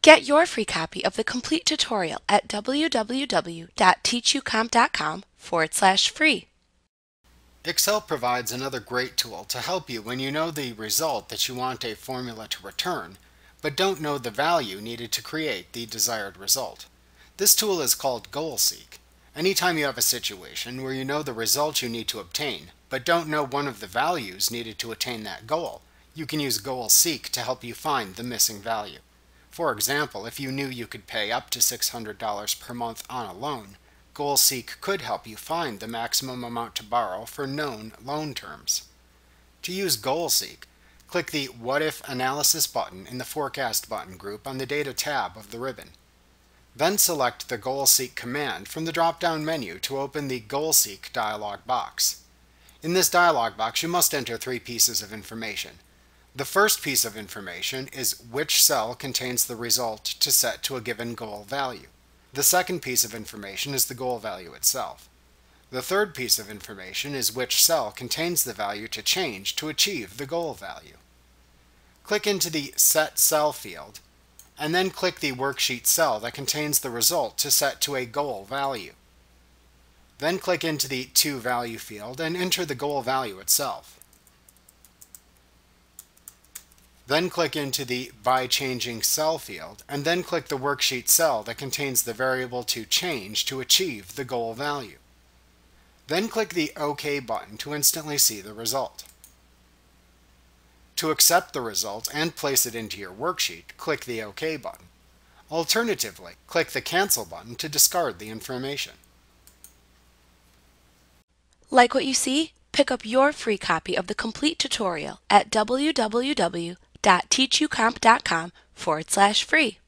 Get your free copy of the complete tutorial at www.teachucomp.com/free. Excel provides another great tool to help you when you know the result that you want a formula to return, but don't know the value needed to create the desired result. This tool is called Goal Seek. Anytime you have a situation where you know the result you need to obtain, but don't know one of the values needed to attain that goal, you can use Goal Seek to help you find the missing value. For example, if you knew you could pay up to $600 per month on a loan, Goal Seek could help you find the maximum amount to borrow for known loan terms. To use Goal Seek, click the What-If Analysis button in the Forecast button group on the Data tab of the ribbon. Then select the Goal Seek command from the drop-down menu to open the Goal Seek dialog box. In this dialog box, you must enter three pieces of information. The first piece of information is which cell contains the result to set to a given goal value. The second piece of information is the goal value itself. The third piece of information is which cell contains the value to change to achieve the goal value. Click into the Set Cell field, and then click the worksheet cell that contains the result to set to a goal value. Then click into the To Value field and enter the goal value itself. Then click into the By Changing Cell field, and then click the worksheet cell that contains the variable to change to achieve the goal value. Then click the OK button to instantly see the result. To accept the result and place it into your worksheet, click the OK button. Alternatively, click the Cancel button to discard the information. Like what you see? Pick up your free copy of the complete tutorial at www.teachucomp.com/free.